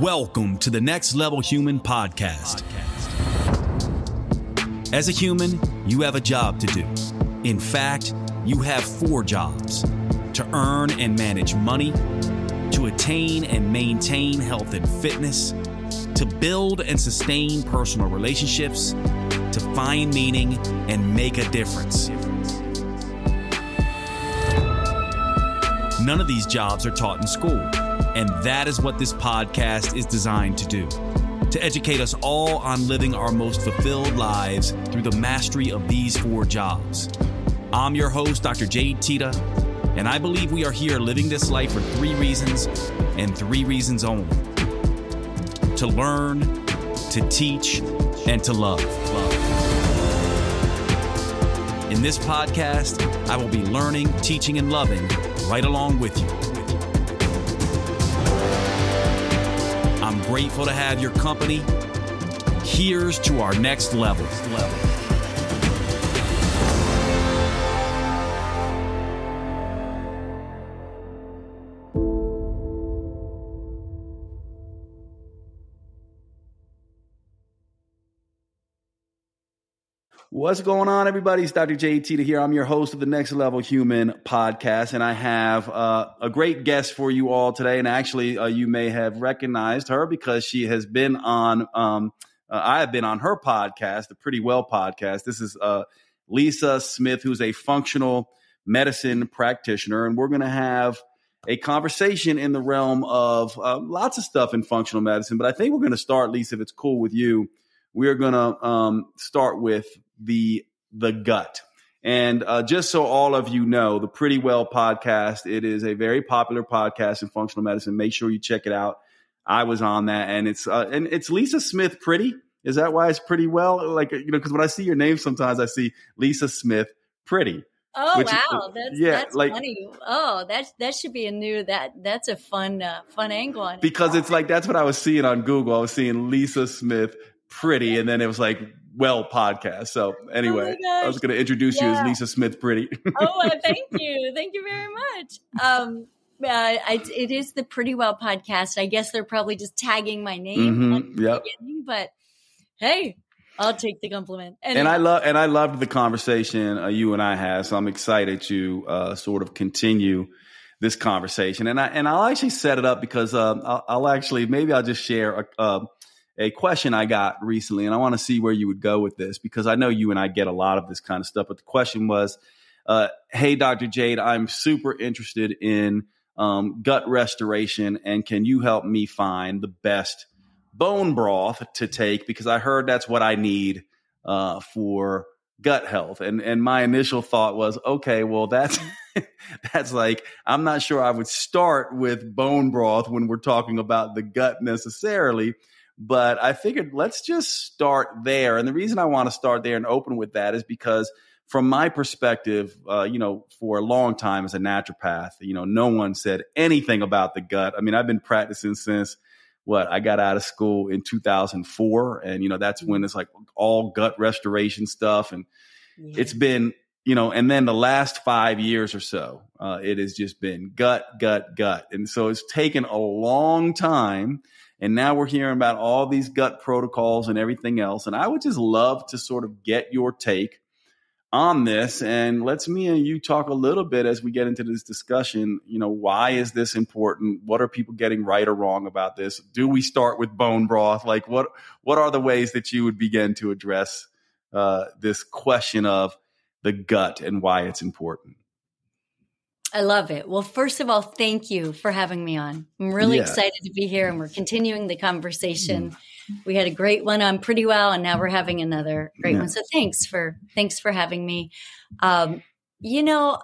Welcome to the Next Level Human podcast. As a human, you have a job to do. In fact, you have four jobs: to earn and manage money, to attain and maintain health and fitness, to build and sustain personal relationships, to find meaning and make a difference. None of these jobs are taught in school, and that is what this podcast is designed to do, to educate us all on living our most fulfilled lives through the mastery of these four jobs. I'm your host, Dr. Jade Teta, and I believe we are here living this life for three reasons and three reasons only: to learn, to teach, and to love. In this podcast, I will be learning, teaching, and loving right along with you. I'm grateful to have your company. Here's to our next level. What's going on, everybody? It's Dr. Jade Teta here. I'm your host of the Next Level Human podcast, and I have a great guest for you all today. And actually, you may have recognized her because she has been on, I have been on her podcast, the Pretty Well podcast. This is Lisa Smith, who's a functional medicine practitioner, and we're going to have a conversation in the realm of lots of stuff in functional medicine. But I think we're going to start, Lisa, if it's cool with you, we are going to start with the gut. And just so all of you know, the Pretty Well podcast, it is a very popular podcast in functional medicine. Make sure you check it out. I was on that, and it's Lisa Smith Pretty. Is that why it's Pretty Well? Like, you know, because when I see your name, sometimes I see Lisa Smith Pretty. Oh, wow. That's like, funny. Oh, that should be a new, that's a fun angle on it. Because it's like, that's what I was seeing on Google. I was seeing Lisa Smith Pretty, and then it was like, Well podcast. So anyway, I was going to introduce you as Lisa Smith Pretty. Thank you. Thank you very much. It is the Pretty Well podcast. I guess they're probably just tagging my name at the beginning, but hey, I'll take the compliment. Anyway. And I loved the conversation you and I had. So I'm excited to sort of continue this conversation. And I'll actually set it up because I'll just share a question I got recently, and I want to see where you would go with this because I know you and I get a lot of this kind of stuff. But the question was, hey, Dr. Jade, I'm super interested in gut restoration, and can you help me find the best bone broth to take? Because I heard that's what I need for gut health. And my initial thought was, okay, well, that's that's like, I'm not sure I would start with bone broth when we're talking about the gut necessarily. But I figured let's just start there. And the reason I want to start there and open with that is because from my perspective, you know, for a long time as a naturopath, you know, no one said anything about the gut. I mean, I've been practicing since I got out of school in 2004. And, you know, that's when it's like all gut restoration stuff. And it's been, you know, and then the last 5 years or so, it has just been gut. And so it's taken a long time. And now we're hearing about all these gut protocols and everything else. And I would just love to sort of get your take on this. And let's me and you talk a little bit as we get into this discussion. You know, why is this important? What are people getting right or wrong about this? Do we start with bone broth? Like what are the ways that you would begin to address this question of the gut and why it's important? I love it. Well, first of all, thank you for having me on. I'm really excited to be here, and we're continuing the conversation. We had a great one on Pretty Well, and now we're having another great one. So thanks for having me. You know,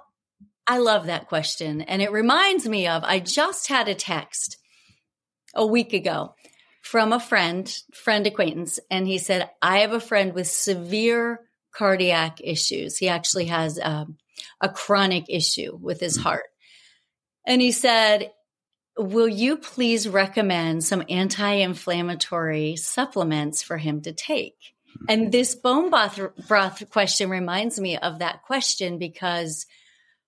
I love that question, and it reminds me of, I just had a text a week ago from a friend acquaintance, and he said, I have a friend with severe cardiac issues. He actually has a chronic issue with his heart. And he said, will you please recommend some anti-inflammatory supplements for him to take? And this bone broth question reminds me of that question because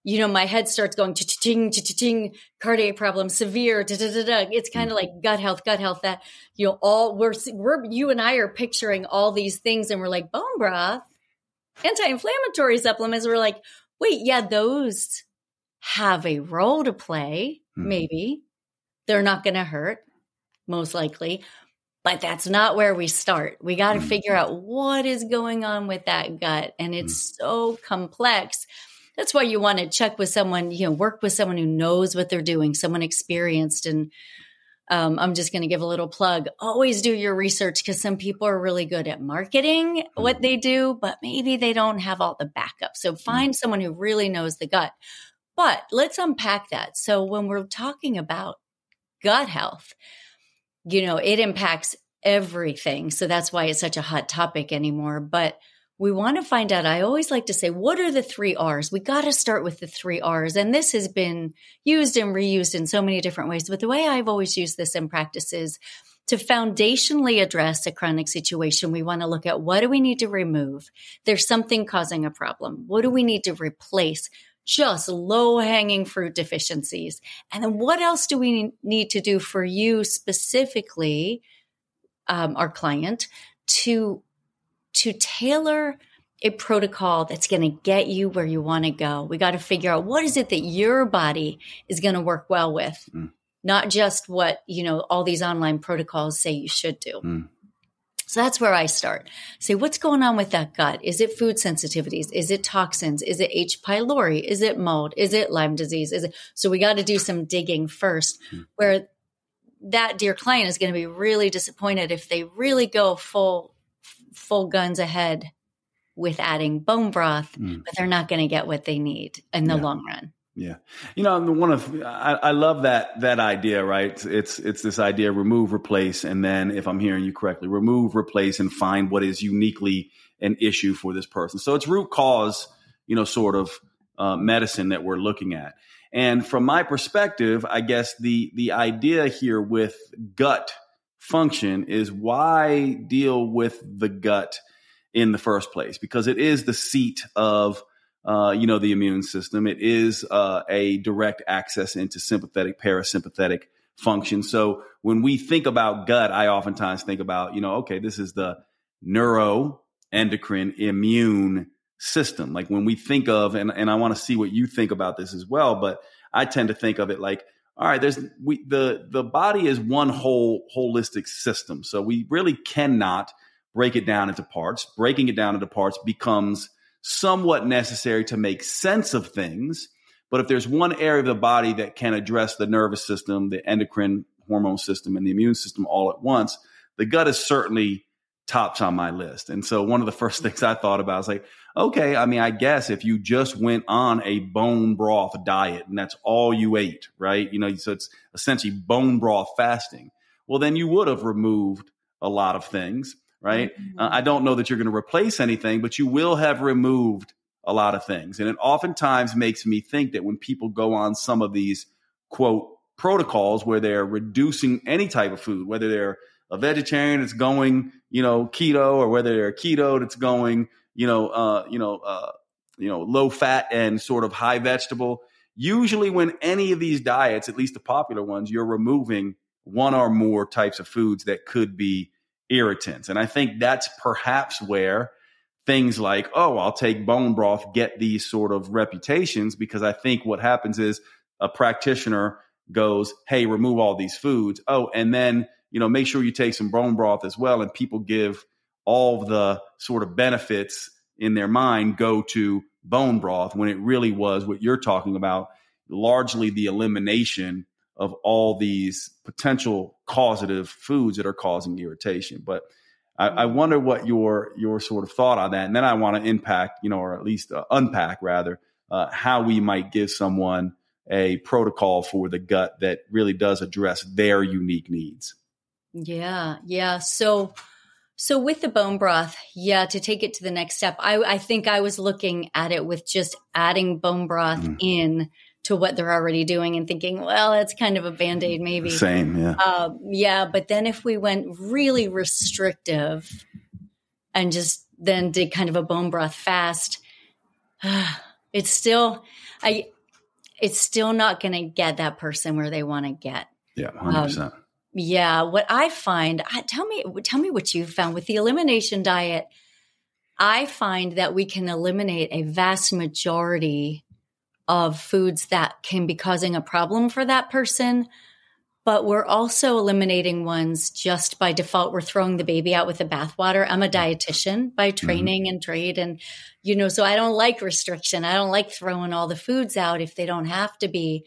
you know, my head starts going ting, cardiac problem, severe, It's kind of like gut health, that, you know, all we're, you and I are picturing all these things and we're like, bone broth, anti-inflammatory supplements. We're like, wait, yeah, those have a role to play. Maybe they're not going to hurt, most likely, but that's not where we start. We got to figure out what is going on with that gut. And it's so complex. That's why you want to check with someone, you know, work with someone who knows what they're doing, someone experienced. And I'm just going to give a little plug. Always do your research, because some people are really good at marketing what they do, but maybe they don't have all the backup. So find someone who really knows the gut. But let's unpack that. So when we're talking about gut health, you know, it impacts everything. So that's why it's such a hot topic anymore. But we want to find out. I always like to say, what are the 3 R's? We got to start with the 3 R's. And this has been used and reused in so many different ways. But the way I've always used this in practice is to foundationally address a chronic situation. We want to look at, what do we need to remove? There's something causing a problem. What do we need to replace? Just low-hanging fruit deficiencies. And then what else do we need to do for you specifically, our client, to tailor a protocol that's going to get you where you want to go? We got to figure out, what is it that your body is going to work well with, not just what, you know, all these online protocols say you should do. So that's where I start. Say, what's going on with that gut? Is it food sensitivities? Is it toxins? Is it H. pylori? Is it mold? Is it Lyme disease? So we got to do some digging first, where that dear client is going to be really disappointed if they really go full guns ahead with adding bone broth, but they're not going to get what they need in the long run. Yeah. You know, I love that idea, right? It's this idea, remove, replace. And then, if I'm hearing you correctly, remove, replace, and find what is uniquely an issue for this person. So it's root cause, you know, sort of medicine that we're looking at. And from my perspective, I guess the idea here with gut function is, why deal with the gut in the first place? Because it is the seat of, you know, the immune system. It is a direct access into sympathetic, parasympathetic function. So when we think about gut, I oftentimes think about, you know, okay, this is the neuroendocrine immune system. Like when we think of, and I want to see what you think about this as well, but I tend to think of it like, all right, the body is one whole holistic system. So we really cannot break it down into parts. Breaking it down into parts becomes somewhat necessary to make sense of things. But if there's one area of the body that can address the nervous system, the endocrine hormone system, and the immune system all at once, the gut is certainly tops on my list. And so one of the first things I thought about was like, okay, I mean, I guess if you just went on a bone broth diet and that's all you ate, right? You know, so it's essentially bone broth fasting. Well, then you would have removed a lot of things, right? I don't know that you're going to replace anything, but you will have removed a lot of things. And it oftentimes makes me think that when people go on some of these, quote, protocols where they're reducing any type of food, whether they're a vegetarian that's going, you know, keto, or whether they're keto that's going, low fat and sort of high vegetable. Usually when any of these diets, at least the popular ones, you're removing one or more types of foods that could be irritants. And I think that's perhaps where things like, oh, I'll take bone broth, get these sort of reputations, because I think what happens is a practitioner goes, hey, remove all these foods. Oh, and then, you know, make sure you take some bone broth as well. And people give all the sort of benefits in their mind go to bone broth, when it really was what you're talking about, largely the elimination of all these potential causative foods that are causing irritation. But I wonder what your sort of thought on that. And then I want to unpack how we might give someone a protocol for the gut that really does address their unique needs. Yeah. So with the bone broth, to take it to the next step, I think I was looking at it with just adding bone broth in to what they're already doing and thinking, well, that's kind of a Band-Aid maybe. Same, yeah. But then if we went really restrictive and just then did kind of a bone broth fast, it's still, it's still not going to get that person where they want to get. Yeah, 100%. Yeah. What I find, tell me what you found with the elimination diet. I find that we can eliminate a vast majority of foods that can be causing a problem for that person, but we're also eliminating ones just by default. We're throwing the baby out with the bathwater. I'm a dietitian by training and trade. And, so I don't like restriction. I don't like throwing all the foods out if they don't have to be.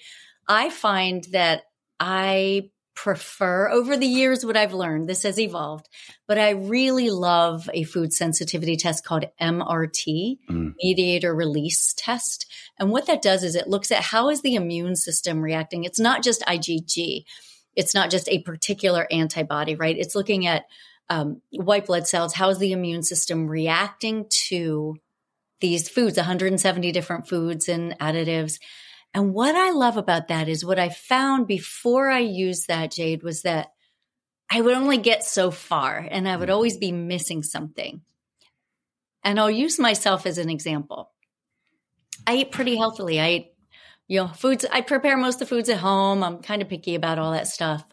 I find that I prefer, over the years, what I've learned, this has evolved, but I really love a food sensitivity test called MRT, mediator release test. And what that does is it looks at how is the immune system reacting. It's not just IgG. It's not just a particular antibody, right? It's looking at white blood cells. How is the immune system reacting to these foods, 170 different foods and additives. And what I love about that is what I found before I used that, Jade, was that I would only get so far and I would always be missing something. And I'll use myself as an example. I eat pretty healthily. I eat, foods. I prepare most of the foods at home. I'm kind of picky about all that stuff.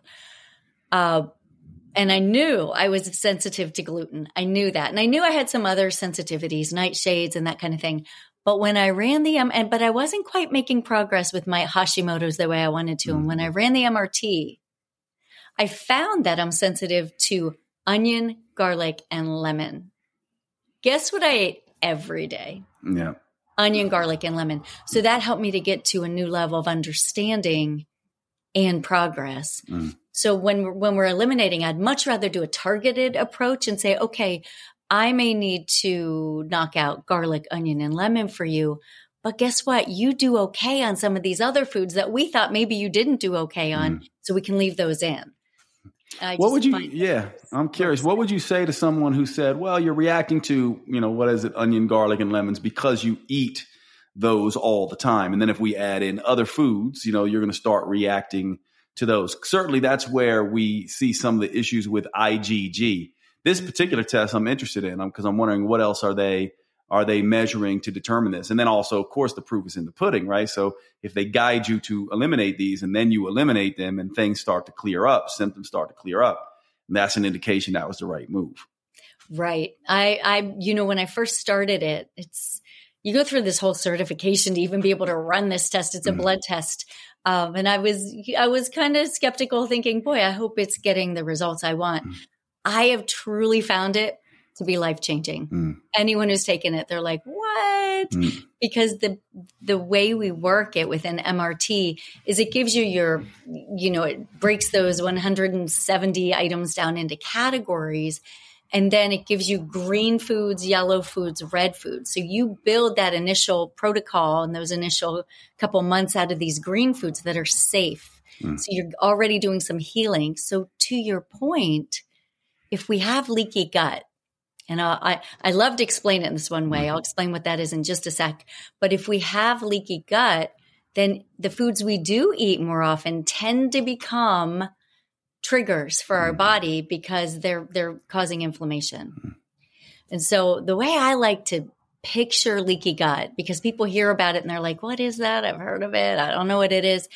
And I knew I was sensitive to gluten. I knew that. And I knew I had some other sensitivities, nightshades and that kind of thing. But when I ran the but I wasn't quite making progress with my Hashimoto's the way I wanted to. And when I ran the MRT, I found that I'm sensitive to onion, garlic, and lemon. Guess what I ate every day? Yeah. Onion, garlic, and lemon. So that helped me to get to a new level of understanding and progress. So when we're eliminating, I'd much rather do a targeted approach and say, okay, I may need to knock out garlic, onion, and lemon for you, but guess what? You do okay on some of these other foods that we thought maybe you didn't do okay on, so we can leave those in. What would you, I'm curious, what would you say to someone who said, well, you're reacting to, onion, garlic, and lemons because you eat those all the time. And then if we add in other foods, you're going to start reacting to those. Certainly that's where we see some of the issues with IgG. This particular test I'm interested in because I'm wondering what else are they measuring to determine this? And then also, of course, the proof is in the pudding, right? So if they guide you to eliminate these and then you eliminate them and things start to clear up, symptoms start to clear up, that's an indication that was the right move. Right. I when I first started it, you go through this whole certification to even be able to run this test. It's a blood test. And I was kind of skeptical thinking, boy, I hope it's getting the results I want. I have truly found it to be life-changing. Anyone who's taken it, they're like, what? Because the way we work it with an MRT is it gives you it breaks those 170 items down into categories. And then it gives you green foods, yellow foods, red foods. So you build that initial protocol and those initial couple months out of these green foods that are safe. So you're already doing some healing. So to your point, if we have leaky gut, and I love to explain it in this one way, I'll explain what that is in just a sec, but if we have leaky gut, then the foods we do eat more often tend to become triggers for our body because they're causing inflammation. And so the way I like to picture leaky gut, because people hear about it and they're like, what is that? I've heard of it. I don't know what it is.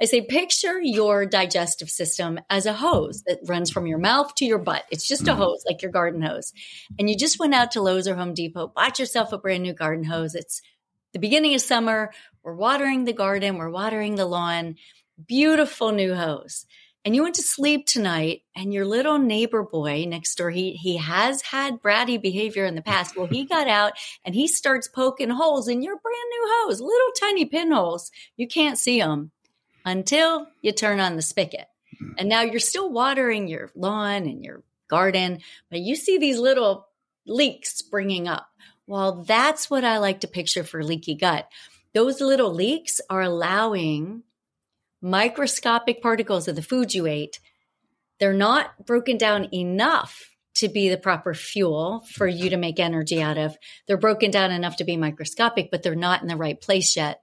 I say, picture your digestive system as a hose that runs from your mouth to your butt. It's just a hose, like your garden hose. And you just went out to Lowe's or Home Depot, bought yourself a brand new garden hose. It's the beginning of summer. We're watering the garden. We're watering the lawn. Beautiful new hose. And you went to sleep tonight and your little neighbor boy next door, he has had bratty behavior in the past. Well, he got out and he starts poking holes in your brand new hose, little tiny pinholes. You can't see them until you turn on the spigot. And now you're still watering your lawn and your garden, but you see these little leaks springing up. Well, that's what I like to picture for leaky gut. Those little leaks are allowing microscopic particles of the food you ate. They're not broken down enough to be the proper fuel for you to make energy out of. They're broken down enough to be microscopic, but they're not in the right place yet.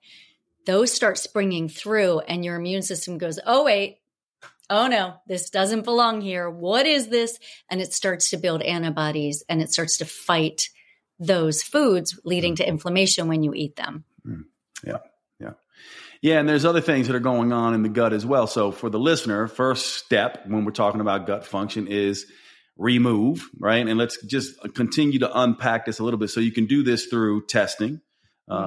Those start springing through and your immune system goes, oh, wait, oh, no, this doesn't belong here. What is this? And it starts to build antibodies and it starts to fight those foods, leading to inflammation when you eat them. Yeah. Yeah, and there's other things that are going on in the gut as well. So for the listener, first step when we're talking about gut function is remove, right? And let's just continue to unpack this a little bit. So you can do this through testing.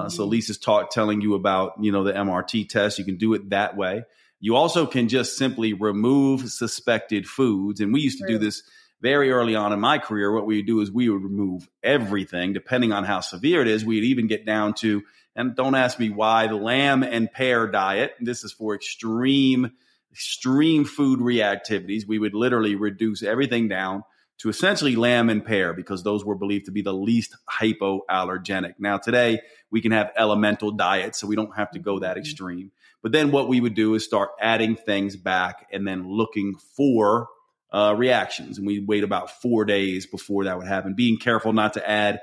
So Lisa's telling you about, you know, the MRT test. You can do it that way. You also can just simply remove suspected foods. And we used to do this very early on in my career. What we would do is we would remove everything, depending on how severe it is. We'd even get down to, and don't ask me why, the lamb and pear diet. This is for extreme food reactivities. We would literally reduce everything down to essentially lamb and pear because those were believed to be the least hypoallergenic. Now, today we can have elemental diets, so we don't have to go that extreme. But then what we would do is start adding things back and then looking for reactions. And we wait about 4 days before that would happen, being careful not to add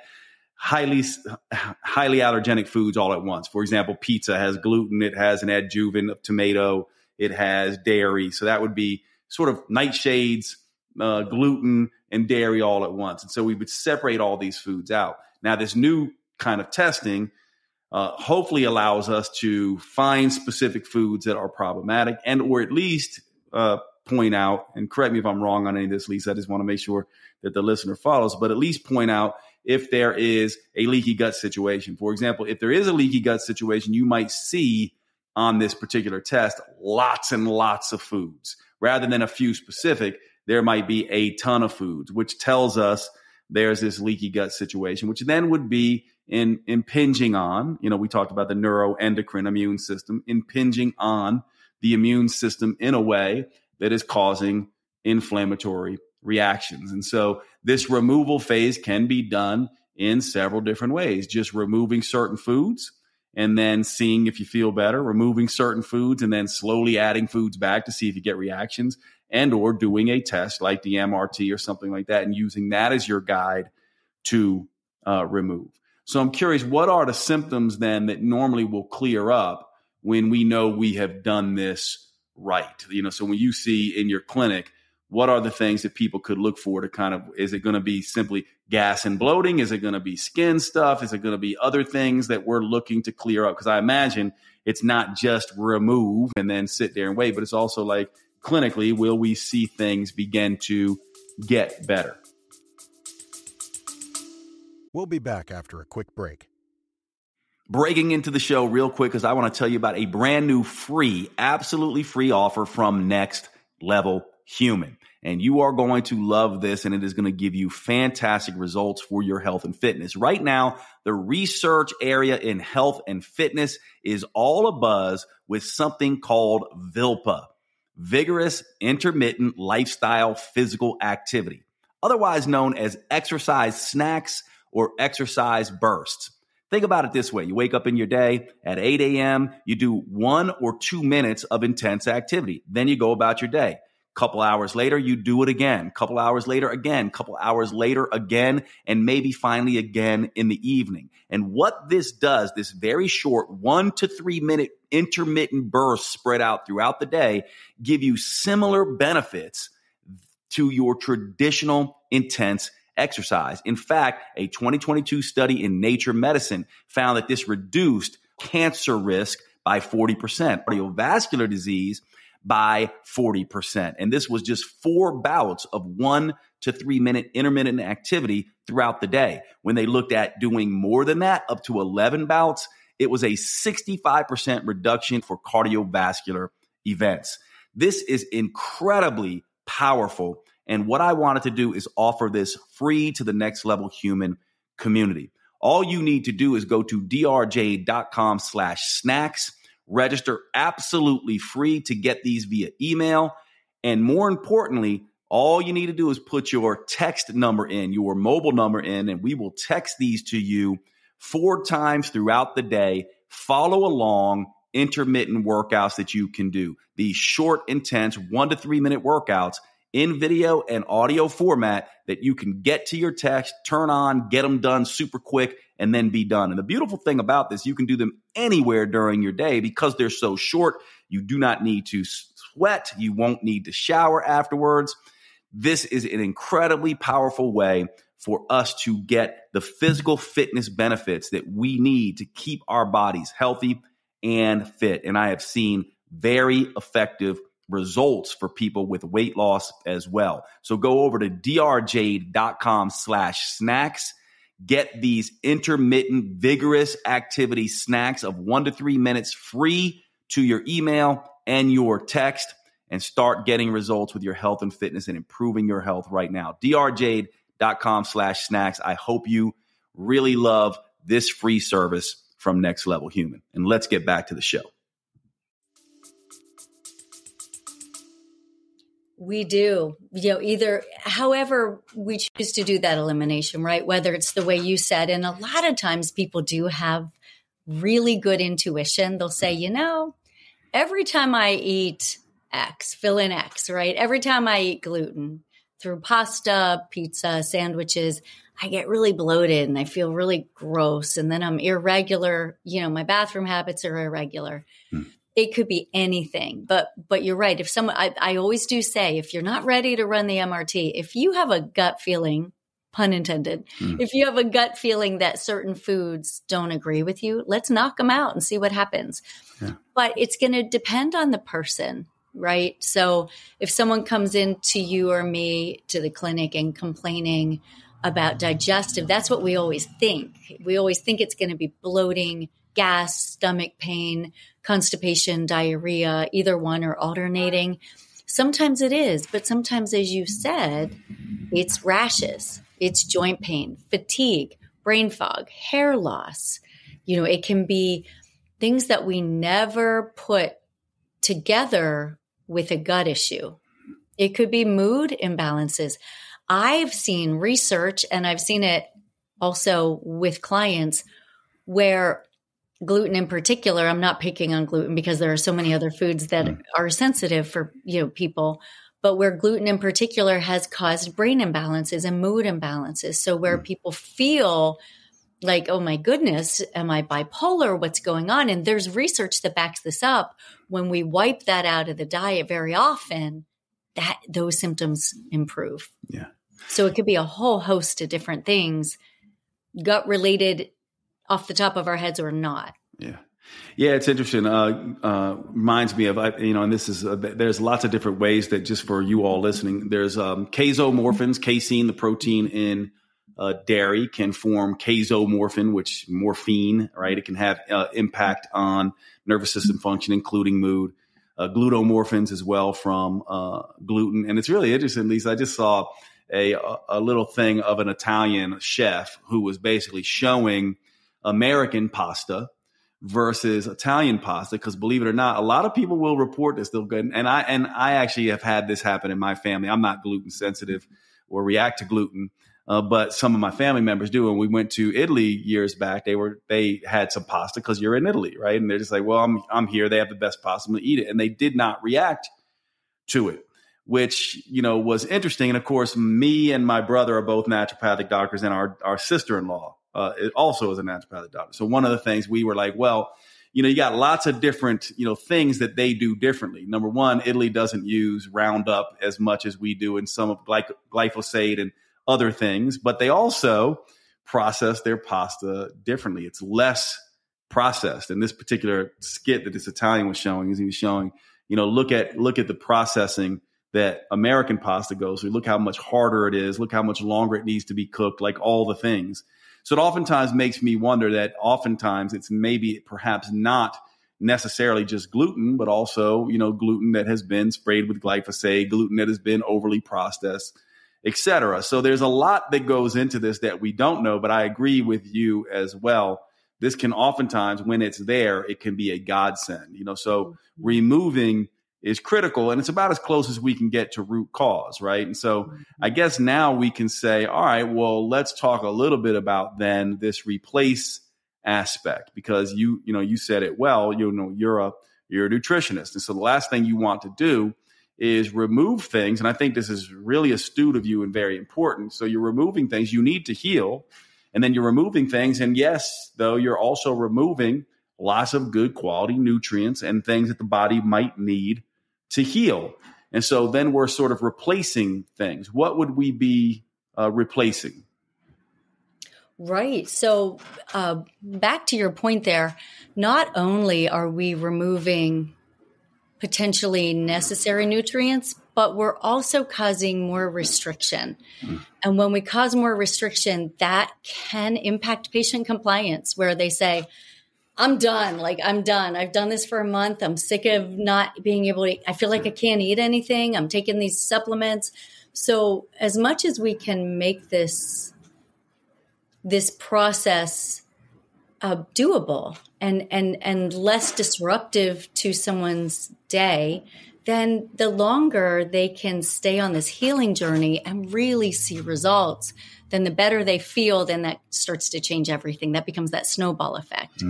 highly allergenic foods all at once. For example, pizza has gluten. It has an adjuvant of tomato. It has dairy. So that would be sort of nightshades, gluten and dairy all at once. And so we would separate all these foods out. Now, this new kind of testing hopefully allows us to find specific foods that are problematic and or at least point out, and correct me if I'm wrong on any of this, Lisa, I just want to make sure that the listener follows, but at least point out if there is a leaky gut situation. For example, if there is a leaky gut situation, you might see on this particular test lots and lots of foods rather than a few specific. There might be a ton of foods, which tells us there's this leaky gut situation, which then would be impinging on, you know, we talked about the neuroendocrine immune system, impinging on the immune system in a way that is causing inflammatory reactions. And so this removal phase can be done in several different ways, just removing certain foods and then seeing if you feel better, removing certain foods and then slowly adding foods back to see if you get reactions, and or doing a test like the MRT or something like that and using that as your guide to remove. So I'm curious, what are the symptoms then that normally will clear up when we know we have done this right? You know, so when you see in your clinic, what are the things that people could look for to kind of, is it going to be simply gas and bloating? Is it going to be skin stuff? Is it going to be other things that we're looking to clear up? Because I imagine it's not just remove and then sit there and wait, but it's also like, clinically, will we see things begin to get better? We'll be back after a quick break. Breaking into the show real quick because I want to tell you about a brand new free, absolutely free offer from Next Level Human. And you are going to love this, and it is going to give you fantastic results for your health and fitness. Right now, the research area in health and fitness is all abuzz with something called VILPA. Vigorous, intermittent lifestyle physical activity, otherwise known as exercise snacks or exercise bursts. Think about it this way. You wake up in your day at 8 a.m., you do 1 or 2 minutes of intense activity. Then you go about your day. Couple hours later, you do it again. Couple hours later, again. Couple hours later, again. And maybe finally again in the evening. And what this does, this very short 1 to 3 minute intermittent bursts spread out throughout the day give you similar benefits to your traditional intense exercise. In fact, a 2022 study in Nature Medicine found that this reduced cancer risk by 40%, cardiovascular disease by 40%. And this was just 4 bouts of 1 to 3 minute intermittent activity throughout the day. When they looked at doing more than that, up to 11 bouts, it was a 65% reduction for cardiovascular events. This is incredibly powerful. And what I wanted to do is offer this free to the Next Level Human community. All you need to do is go to drjade.com/snacks, register absolutely free to get these via email. And more importantly, all you need to do is put your text number in, your mobile number in, and we will text these to you 4 times throughout the day. Follow along intermittent workouts that you can do. These short, intense 1 to 3 minute workouts in video and audio format that you can get to your text, turn on, get them done super quick, and then be done. And the beautiful thing about this, you can do them anywhere during your day because they're so short. You do not need to sweat. You won't need to shower afterwards. This is an incredibly powerful way for us to get the physical fitness benefits that we need to keep our bodies healthy and fit. And I have seen very effective results for people with weight loss as well. So go over to drjade.com/snacks. Get these intermittent, vigorous activity snacks of 1 to 3 minutes free to your email and your text, and start getting results with your health and fitness and improving your health right now. drjade.com/snacks. I hope you really love this free service from Next Level Human. And let's get back to the show. We do, you know, either however we choose to do that elimination, right? Whether it's the way you said, and a lot of times people do have really good intuition. They'll say, you know, every time I eat X, fill in X, right? Every time I eat gluten through pasta, pizza, sandwiches, I get really bloated and I feel really gross. And then I'm irregular. You know, my bathroom habits are irregular. It could be anything, but you're right. If someone, I always do say, if you're not ready to run the MRT, if you have a gut feeling, pun intended, if you have a gut feeling that certain foods don't agree with you, let's knock them out and see what happens. Yeah. But it's going to depend on the person, right? So if someone comes into you or me to the clinic and complaining about digestive, that's what we always think. We always think it's going to be bloating, gas, stomach pain, constipation, diarrhea, either one or alternating. Sometimes it is, but sometimes, as you said, it's rashes, it's joint pain, fatigue, brain fog, hair loss. You know, it can be things that we never put together with a gut issue. It could be mood imbalances. I've seen research, and I've seen it also with clients, where gluten in particular, I'm not picking on gluten because there are so many other foods that are sensitive for, you know, people, but where gluten in particular has caused brain imbalances and mood imbalances. So where people feel like, oh my goodness, am I bipolar? What's going on? And there's research that backs this up. When we wipe that out of the diet very often, that those symptoms improve. Yeah. So it could be a whole host of different things, gut related off the top of our heads or not. Yeah. Yeah. It's interesting. Reminds me of, you know, and this is, there's lots of different ways that, just for you all listening, there's casomorphins, casein, the protein in dairy, can form casomorphin, which morphine, right? It can have impact on nervous system function, including mood, glutomorphins as well from gluten. And it's really interesting, Lisa. I just saw a little thing of an Italian chef who was basically showing American pasta versus Italian pasta. Because believe it or not, a lot of people will report this. They'll go, and I actually have had this happen in my family. I'm not gluten sensitive or react to gluten, but some of my family members do. And we went to Italy years back. They had some pasta, because you're in Italy, right? And they're just like, well, I'm here. They have the best pasta. I'm going to eat it. And they did not react to it, which, you know, was interesting. And of course, me and my brother are both naturopathic doctors, and our sister-in-law it also is a naturopathic doctor. So one of the things we were like, well, you know, you got lots of different, you know, things that they do differently. Number one, Italy doesn't use Roundup as much as we do, and some of glyphosate and other things, but they also process their pasta differently. It's less processed. And this particular skit that this Italian was showing, you know, look at the processing that American pasta goes through. Look how much harder it is. Look how much longer it needs to be cooked, like all the things. So it oftentimes makes me wonder that oftentimes it's maybe perhaps not necessarily just gluten, but also, you know, gluten that has been sprayed with glyphosate, gluten that has been overly processed, et cetera. So there's a lot that goes into this that we don't know, but I agree with you as well. This can oftentimes, when it's there, it can be a godsend, you know, so removing is critical, and it's about as close as we can get to root cause, right? And so I guess now we can say, all right, well, let's talk a little bit about then this replace aspect, because you said it well, you know, you're a nutritionist. And so the last thing you want to do is remove things. And I think this is really astute of you and very important. So you're removing things you need to heal, and then you're removing things. And yes, though, you're also removing lots of good quality nutrients and things that the body might need to heal. And so then we're sort of replacing things. What would we be replacing? Right. So back to your point there, not only are we removing potentially necessary nutrients, but we're also causing more restriction. And when we cause more restriction, that can impact patient compliance, where they say, I'm done. Like, I'm done. I've done this for a month. I'm sick of not being able to eat. I feel like I can't eat anything. I'm taking these supplements. So as much as we can make this process doable and less disruptive to someone's day, then the longer they can stay on this healing journey and really see results, then the better they feel, then that starts to change everything. That becomes that snowball effect.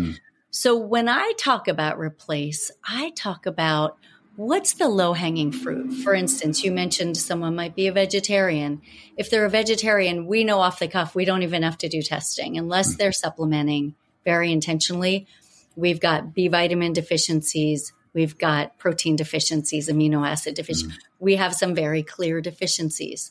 So when I talk about replace, I talk about what's the low-hanging fruit. For instance, you mentioned someone might be a vegetarian. If they're a vegetarian, we know off the cuff, we don't even have to do testing unless they're supplementing very intentionally. We've got B vitamin deficiencies. We've got protein deficiencies, amino acid deficiencies. We have some very clear deficiencies.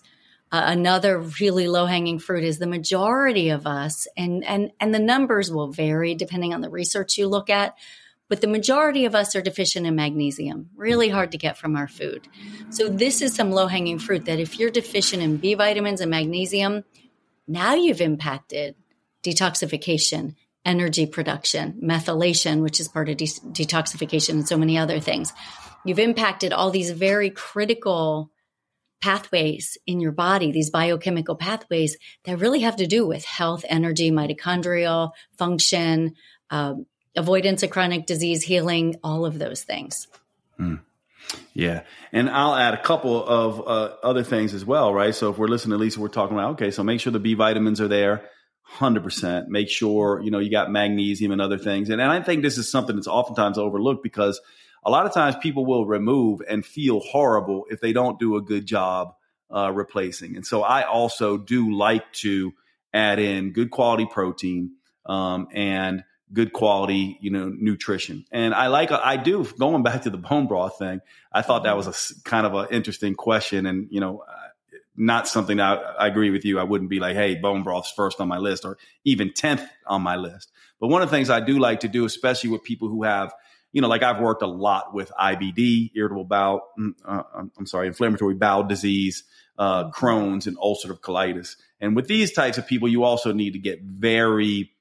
Another really low-hanging fruit is the majority of us, and the numbers will vary depending on the research you look at, but the majority of us are deficient in magnesium, really hard to get from our food. So this is some low-hanging fruit that if you're deficient in B vitamins and magnesium, now you've impacted detoxification, energy production, methylation, which is part of detoxification and so many other things. You've impacted all these very critical pathways in your body, these biochemical pathways that really have to do with health, energy, mitochondrial function, avoidance of chronic disease, healing, all of those things. Yeah. And I'll add a couple of other things as well, right? So if we're listening to Lisa, we're talking about, okay, so make sure the B vitamins are there, 100%. Make sure, you know, you got magnesium and other things. And I think this is something that's oftentimes overlooked, because a lot of times people will remove and feel horrible if they don't do a good job replacing. And so I also do like to add in good quality protein and good quality, you know, nutrition. And I do going back to the bone broth thing. I thought that was a kind of an interesting question, and, you know, not something that I agree with you. I wouldn't be like, hey, bone broth's first on my list or even 10th on my list. But one of the things I do like to do, especially with people who have, you know, like I've worked a lot with IBD, irritable bowel, inflammatory bowel disease, Crohn's and ulcerative colitis. And with these types of people, you also need to get very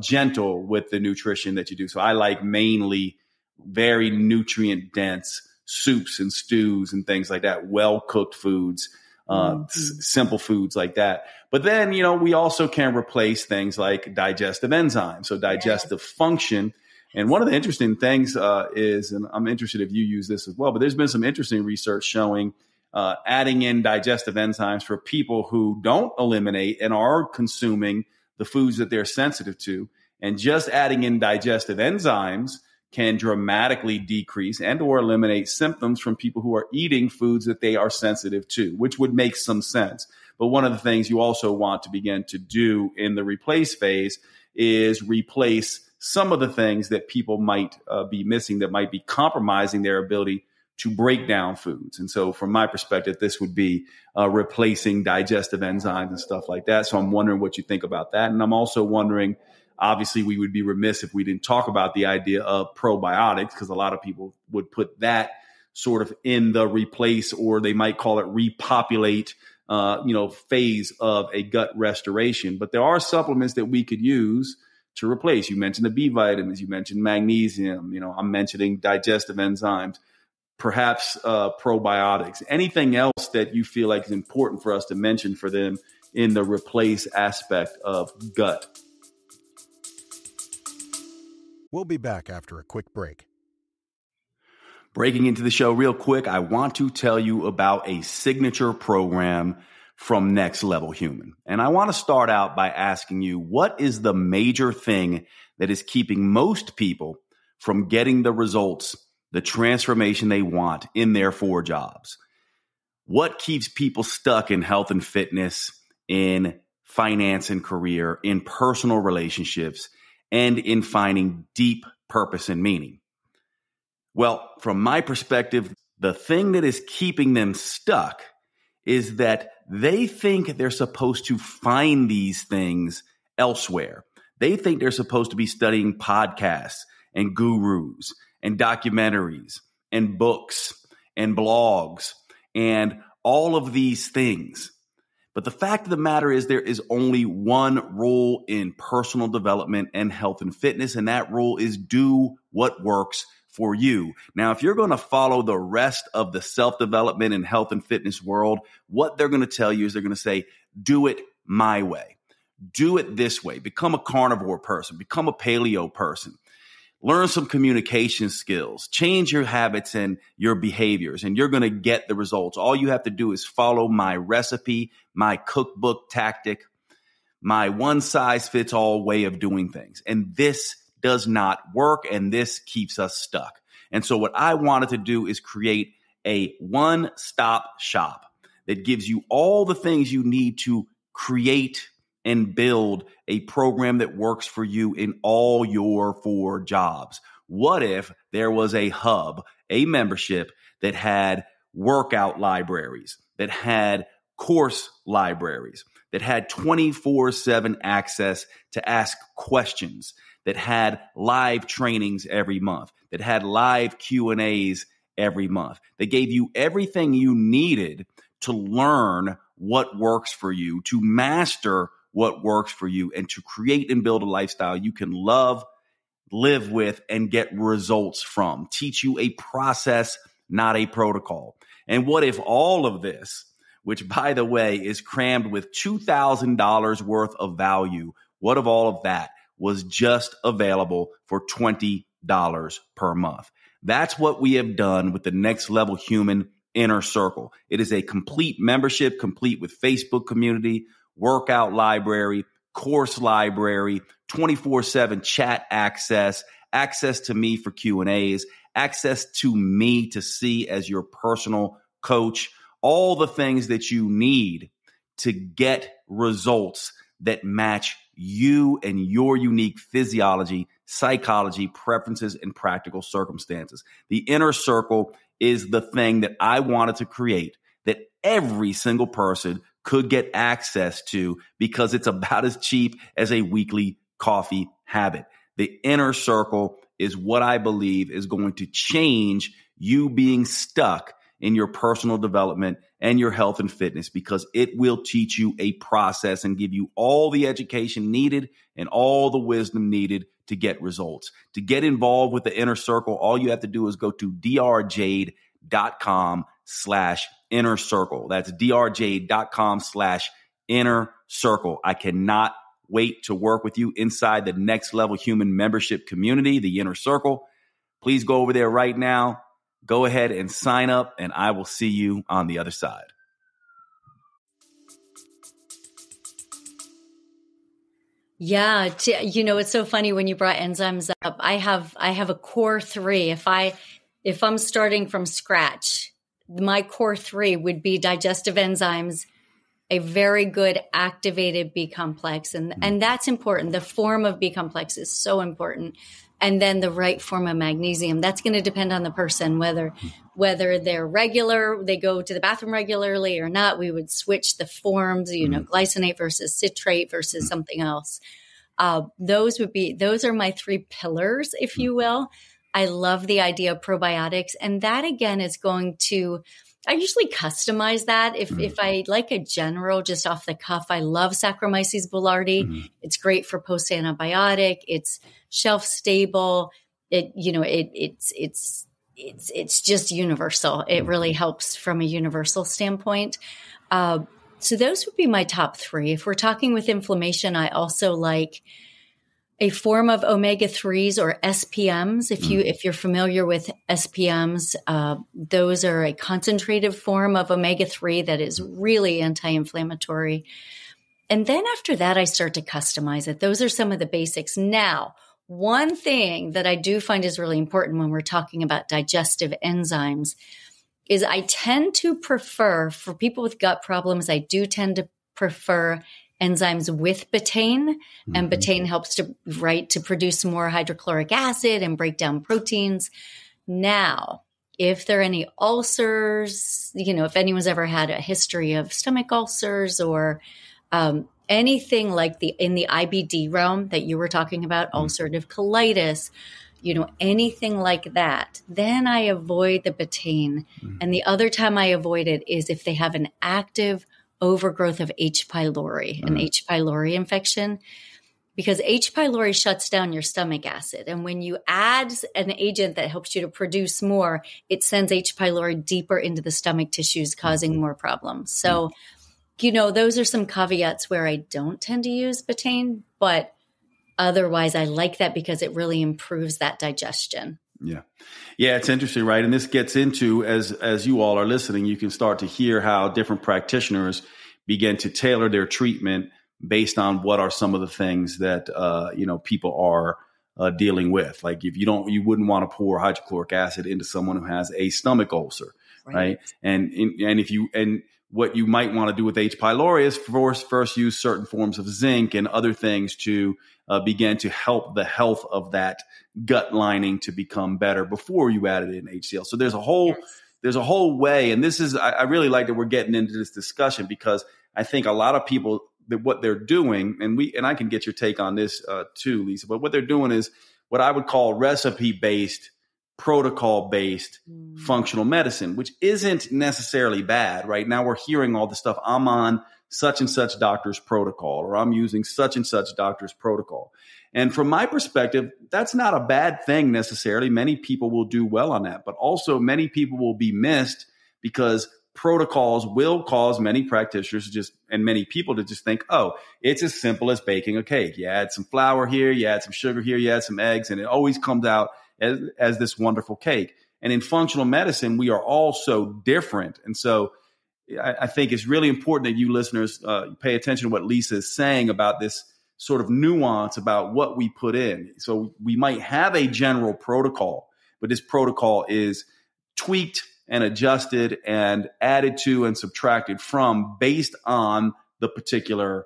gentle with the nutrition that you do. So I like mainly very nutrient dense soups and stews and things like that, well-cooked foods, simple foods like that. But then, you know, we also can replace things like digestive enzymes. So digestive function. And one of the interesting things is, and I'm interested if you use this as well, but there's been some interesting research showing adding in digestive enzymes for people who don't eliminate and are consuming the foods that they're sensitive to. And just adding in digestive enzymes can dramatically decrease and or eliminate symptoms from people who are eating foods that they are sensitive to, which would make some sense. But one of the things you also want to begin to do in the replace phase is replace some of the things that people might be missing that might be compromising their ability to break down foods. And so from my perspective, this would be replacing digestive enzymes and stuff like that. So I'm wondering what you think about that. And I'm also wondering, obviously, we would be remiss if we didn't talk about the idea of probiotics, because a lot of people would put that sort of in the replace, or they might call it repopulate, phase of a gut restoration. But there are supplements that we could use to replace. You mentioned the B vitamins, you mentioned magnesium, you know, I'm mentioning digestive enzymes, perhaps probiotics, anything else that you feel like is important for us to mention for them in the replace aspect of gut. We'll be back after a quick break. Breaking into the show real quick, I want to tell you about a signature program from Next Level Human. And I want to start out by asking you, what is the major thing that is keeping most people from getting the results, the transformation they want in their 4 jobs? What keeps people stuck in health and fitness, in finance and career, in personal relationships, and in finding deep purpose and meaning? Well, from my perspective, the thing that is keeping them stuck is that they think they're supposed to find these things elsewhere. They think they're supposed to be studying podcasts and gurus and documentaries and books and blogs and all of these things. But the fact of the matter is there is only one rule in personal development and health and fitness, and that rule is do what works for you. Now, if you're going to follow the rest of the self-development and health and fitness world, what they're going to tell you is they're going to say, do it my way. Do it this way. Become a carnivore person. Become a paleo person. Learn some communication skills, change your habits and your behaviors, and you're going to get the results. All you have to do is follow my recipe, my cookbook tactic, my one-size-fits-all way of doing things. And this does not work, and this keeps us stuck. And so what I wanted to do is create a one-stop shop that gives you all the things you need to create and build a program that works for you in all your four jobs. What if there was a hub, a membership that had workout libraries, that had course libraries, that had 24/7 access to ask questions, that had live trainings every month, that had live Q&As every month, that gave you everything you needed to learn what works for you, to master what works for you, and to create and build a lifestyle you can love, live with, and get results from. Teach you a process, not a protocol. And what if all of this, which by the way is crammed with $2,000 worth of value, what if all of that was just available for $20 per month? That's what we have done with the Next Level Human Inner Circle. It is a complete membership, complete with Facebook community, workout library, course library, 24/7 chat access, access to me for Q&As, access to me to see as your personal coach, all the things that you need to get results that match you and your unique physiology, psychology, preferences, and practical circumstances. The Inner Circle is the thing that I wanted to create that every single person could get access to, because it's about as cheap as a weekly coffee habit. The Inner Circle is what I believe is going to change you being stuck in your personal development and your health and fitness, because it will teach you a process and give you all the education needed and all the wisdom needed to get results. To get involved with the Inner Circle, all you have to do is go to drjade.com/inner circle. That's drjade.com/inner circle. I cannot wait to work with you inside the Next Level Human membership community, the Inner Circle. Please go over there right now. Go ahead and sign up, and I will see you on the other side. Yeah. You know, it's so funny when you brought enzymes up. I have a core three. If I'm starting from scratch, my core three would be digestive enzymes, a very good activated B complex. And that's important. The form of B complex is so important. And then the right form of magnesium. That's going to depend on the person, whether they're regular, they go to the bathroom regularly or not. We would switch the forms, glycinate versus citrate versus something else. Those are my three pillars, if you will. I love the idea of probiotics. And that, again, is going to, I usually customize that. If I like a general, just off the cuff, I love Saccharomyces boulardii. It's great for post-antibiotic. It's shelf stable. It's just universal. It really helps from a universal standpoint. So those would be my top three. If we're talking with inflammation, I also like a form of omega-3s or SPMs. If you're familiar with SPMs, those are a concentrated form of omega-3 that is really anti-inflammatory. And then after that, I start to customize it. Those are some of the basics. Now, one thing that I do find is really important when we're talking about digestive enzymes is I tend to prefer, for people with gut problems, I do tend to prefer enzymes with betaine, and betaine helps to produce more hydrochloric acid and break down proteins. Now, if there are any ulcers, if anyone's ever had a history of stomach ulcers or anything like in the IBD realm that you were talking about, ulcerative colitis, anything like that, then I avoid the betaine. And the other time I avoid it is if they have an active overgrowth of H. pylori, an H. pylori infection, because H. pylori shuts down your stomach acid. And when you add an agent that helps you to produce more, it sends H. pylori deeper into the stomach tissues, causing more problems. So, those are some caveats where I don't tend to use betaine, but otherwise I like that because it really improves that digestion. Yeah. Yeah, it's interesting, right? And this gets into, as you all are listening, you can start to hear how different practitioners begin to tailor their treatment based on what are some of the things that, people are dealing with. Like if you wouldn't want to pour hydrochloric acid into someone who has a stomach ulcer, right? And what you might want to do with H. pylori is first use certain forms of zinc and other things to begin to help the health of that gut lining to become better before you add it in HCl. So there's a whole way. And this is, I really like that we're getting into this discussion because I think a lot of people, that what they're doing, and I can get your take on this too, Lisa, but what they're doing is what I would call recipe-based, protocol-based functional medicine, which isn't necessarily bad. Right now we're hearing all the stuff, I'm on such and such doctor's protocol, or I'm using such and such doctor's protocol. And from my perspective, that's not a bad thing necessarily. Many people will do well on that, but also many people will be missed because protocols will cause many practitioners and many people to just think, oh, it's as simple as baking a cake. You add some flour here, you add some sugar here, you add some eggs, and it always comes out as this wonderful cake. And in functional medicine, we are all so different. And so I think it's really important that you listeners pay attention to what Lisa is saying about this sort of nuance about what we put in. So we might have a general protocol, but this protocol is tweaked and adjusted and added to and subtracted from based on the particular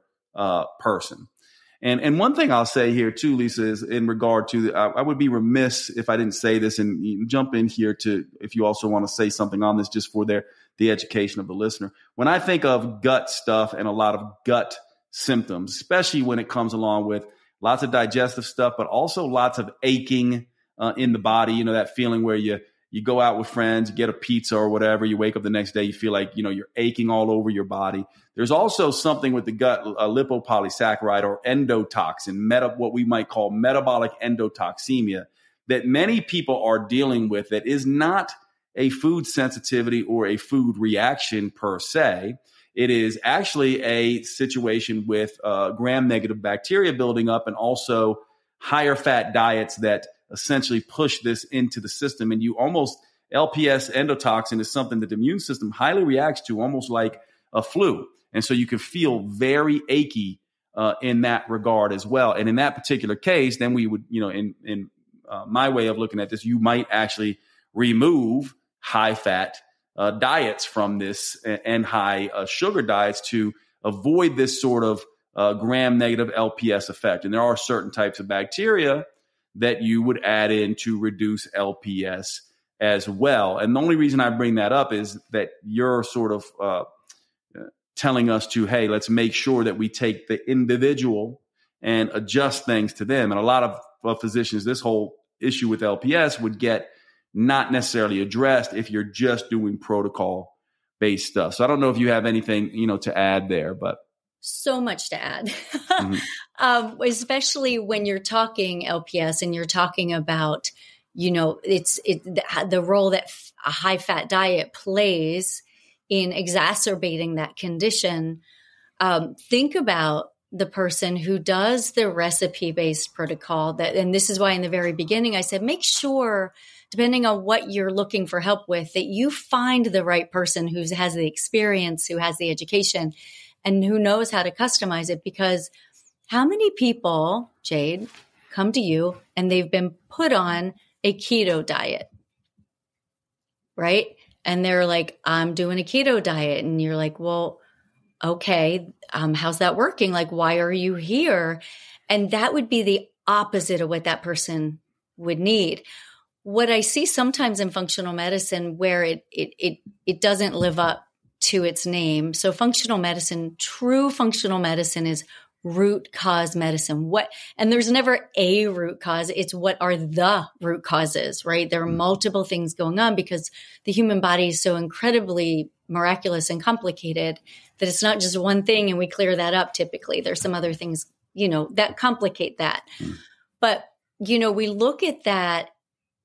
person. And one thing I'll say here too, Lisa, is in regard to, I would be remiss if I didn't say this, and you jump in here to, if you also want to say something on this just for the education of the listener. When I think of gut stuff and a lot of gut symptoms, especially when it comes along with lots of digestive stuff, but also lots of aching in the body, that feeling where you go out with friends, you get a pizza or whatever, you wake up the next day, you feel like, you're aching all over your body. There's also something with the gut, a lipopolysaccharide or endotoxin, what we might call metabolic endotoxemia, that many people are dealing with that is not a food sensitivity or a food reaction per se. It is actually a situation with gram-negative bacteria building up and also higher fat diets that essentially push this into the system. And LPS endotoxin is something that the immune system highly reacts to, almost like a flu. And so you can feel very achy in that regard as well. And in that particular case, then we would, in my way of looking at this, you might actually remove high fat diets from this and high sugar diets to avoid this sort of gram negative LPS effect. And there are certain types of bacteria that you would add in to reduce LPS as well. And the only reason I bring that up is that you're sort of telling us to, hey, let's make sure that we take the individual and adjust things to them. And a lot of physicians, this whole issue with LPS would get not necessarily addressed if you're just doing protocol-based stuff. So I don't know if you have anything, to add there, but. So much to add, especially when you're talking LPS and you're talking about, the role that a high fat diet plays in exacerbating that condition. Think about the person who does the recipe based protocol and this is why in the very beginning I said, make sure, depending on what you're looking for help with, that you find the right person who has the experience, who has the education, and who knows how to customize it. Because how many people, Jade, come to you and they've been put on a keto diet, right? And they're like, I'm doing a keto diet. And you're like, well, okay, how's that working? Like, why are you here? And that would be the opposite of what that person would need. What I see sometimes in functional medicine where it doesn't live up to its name. So functional medicine, true functional medicine, is root cause medicine. And there's never a root cause. It's what are the root causes, right? There are multiple things going on because the human body is so incredibly miraculous and complicated that it's not just one thing and we clear that up typically. There's some other things, you know, that complicate that. But, you know, we look at that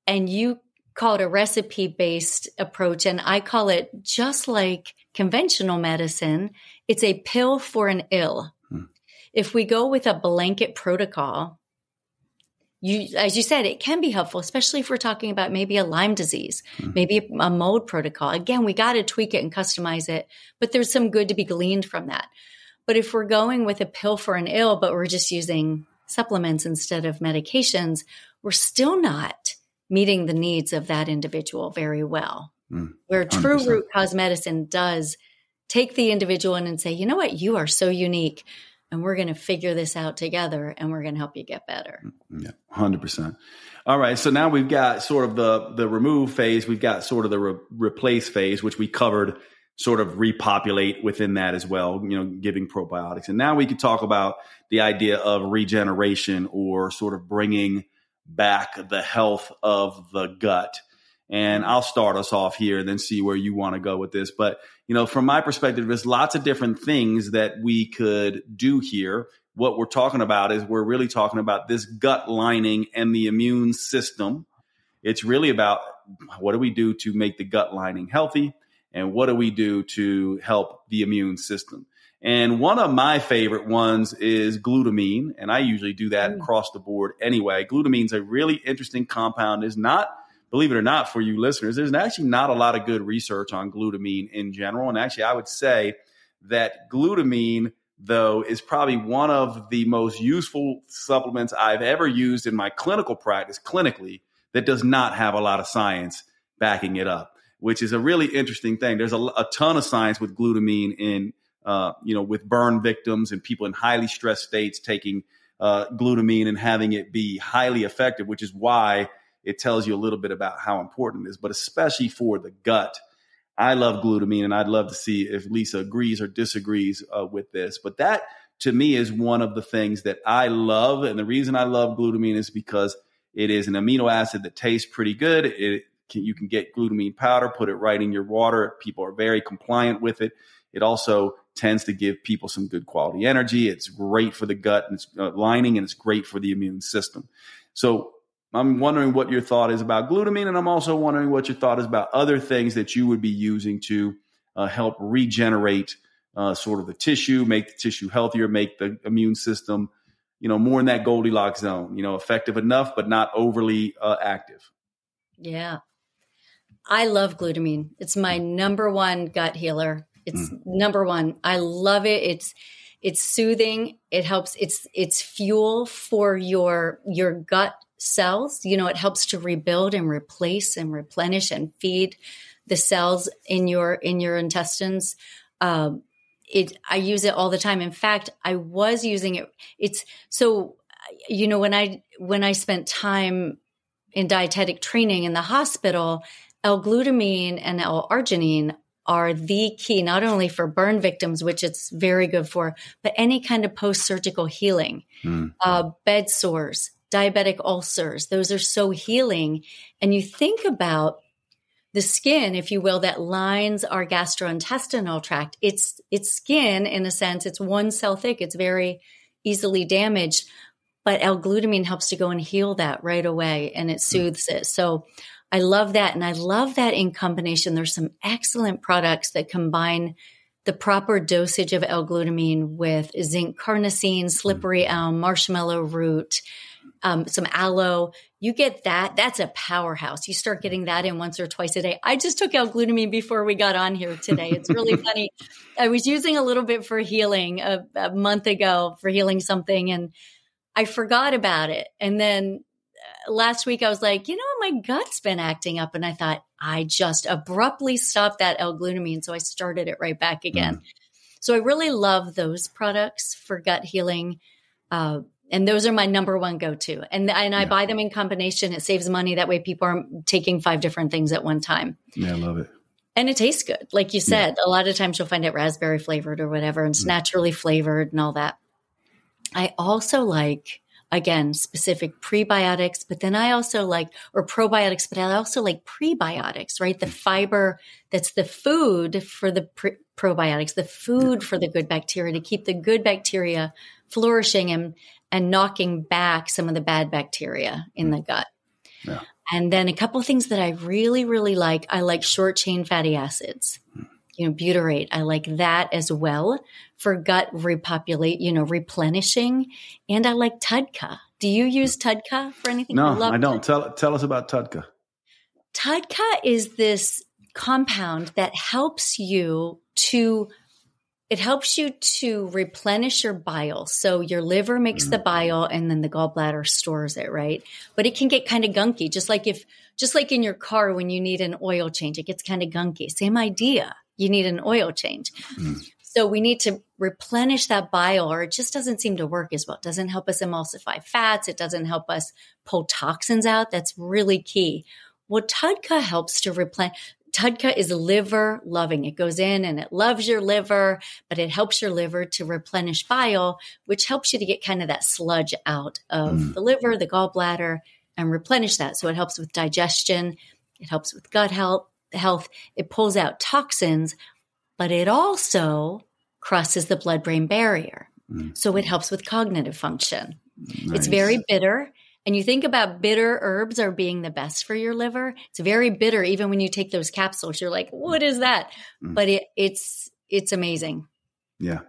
and you call it a recipe-based approach. And I call it, just like conventional medicine, it's a pill for an ill. If we go with a blanket protocol, as you said, it can be helpful, especially if we're talking about maybe a Lyme disease, maybe a mold protocol. Again, we got to tweak it and customize it, but there's some good to be gleaned from that. But if we're going with a pill for an ill, but we're just using supplements instead of medications, we're still not meeting the needs of that individual very well. Where true root cause medicine does take the individual in and say, you know what, you are so unique. And we're going to figure this out together and we're going to help you get better. Yeah, 100%. All right. So now we've got sort of the remove phase. We've got sort of the replace phase, which we covered, sort of repopulate within that as well, you know, giving probiotics. And now we could talk about the idea of regeneration, or sort of bringing back the health of the gut. And I'll start us off here and then see where you want to go with this. But, you know, from my perspective, there's lots of different things that we could do here. What we're talking about is we're really talking about this gut lining and the immune system. It's really about, what do we do to make the gut lining healthy? And what do we do to help the immune system? And one of my favorite ones is glutamine. And I usually do that across the board anyway. Glutamine is a really interesting compound. It's not, believe it or not, for you listeners, there's actually not a lot of good research on glutamine in general. And actually, I would say that glutamine, though, is probably one of the most useful supplements I've ever used in my clinical practice, clinically, that does not have a lot of science backing it up, which is a really interesting thing. There's a ton of science with glutamine in, you know, with burn victims and people in highly stressed states taking glutamine and having it be highly effective, which is why it tells you a little bit about how important it is, but especially for the gut. I love glutamine, and I'd love to see if Lisa agrees or disagrees with this. But that, to me, is one of the things that I love. And the reason I love glutamine is because it is an amino acid that tastes pretty good. You can get glutamine powder, put it right in your water. People are very compliant with it. It also tends to give people some good quality energy. It's great for the gut and its lining, and it's great for the immune system. So I'm wondering what your thought is about glutamine, and I'm also wondering what your thought is about other things that you would be using to help regenerate sort of the tissue, make the tissue healthier, make the immune system, you know, more in that Goldilocks zone, you know, effective enough, but not overly active. Yeah. I love glutamine. It's my number one gut healer. It's number one. I love it. It's soothing. It helps. It's fuel for your gut cells. You know, it helps to rebuild and replace and replenish and feed the cells in your intestines. I use it all the time. In fact, I was using it. It's so, you know, when I spent time in dietetic training in the hospital, L-glutamine and L-arginine are the key, not only for burn victims, which it's very good for, but any kind of post-surgical healing, bed sores, diabetic ulcers. Those are so healing. And you think about the skin, if you will, that lines our gastrointestinal tract. It's skin, in a sense. It's one cell thick. It's very easily damaged, but L-glutamine helps to go and heal that right away, and it soothes it. So I love that. And I love that in combination. There's some excellent products that combine the proper dosage of L-glutamine with zinc carnosine, slippery elm, marshmallow root, some aloe. You get that. That's a powerhouse. You start getting that in once or twice a day. I just took L-glutamine before we got on here today. It's really funny. I was using a little bit for healing a month ago for healing something, and I forgot about it. And then last week I was like, you know, my gut's been acting up. And I thought, I just abruptly stopped that L-glutamine. So I started it right back again. So I really love those products for gut healing. And those are my number one go-to. And I buy them in combination. It saves money. That way people aren't taking 5 different things at one time. Yeah, I love it. And it tastes good. Like you said, a lot of times you'll find it raspberry flavored or whatever, and it's naturally flavored and all that. I also like, again, specific prebiotics, but then I also like, or probiotics, but I also like prebiotics, right? The fiber that's the food for the probiotics, the food for the good bacteria to keep the good bacteria flourishing and knocking back some of the bad bacteria in the gut. Yeah. And then a couple of things that I really, really like. I like short chain fatty acids, butyrate. I like that as well for gut replenishing. And I like TUDCA. Do you use TUDCA for anything? No, I don't. Tell us about TUDCA. TUDCA is this compound that helps you to replenish your bile. So your liver makes the bile and then the gallbladder stores it, right? But it can get kind of gunky, just like in your car when you need an oil change, it gets kind of gunky. Same idea. You need an oil change. So we need to replenish that bile, or it just doesn't seem to work as well. It doesn't help us emulsify fats. It doesn't help us pull toxins out. That's really key. Well, TUDCA helps to replenish. TUDCA is liver loving. It goes in and it loves your liver, but it helps your liver to replenish bile, which helps you to get kind of that sludge out of the liver, the gallbladder, and replenish that. So it helps with digestion. It helps with gut health. It pulls out toxins, but it also crosses the blood-brain barrier. So it helps with cognitive function. Nice. It's very bitter. And you think about bitter herbs are being the best for your liver. It's very bitter. Even when you take those capsules, you're like, what is that? But it's amazing. Yeah.